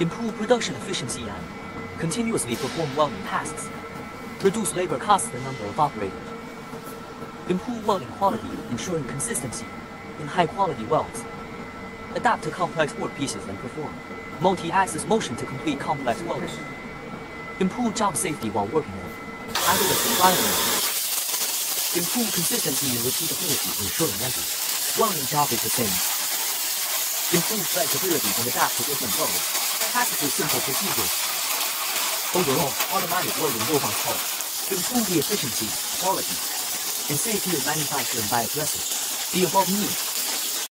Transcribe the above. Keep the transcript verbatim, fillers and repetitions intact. improve production efficiency and continuously perform welding tasks, reduce labor costs and number of operators, improve welding quality, ensuring consistency in high-quality welds, adapt to complex workpieces and perform multi-axis motion to complete complex welds, improve job safety while working in hazardous environments, improve consistency and repeatability, ensuring every welding job is the same, improve flexibility and adapt to different roles, practice simple procedures. Overall, automatic welding robots help improve the efficiency, quality, and safety of manufacturing by addressing the above needs.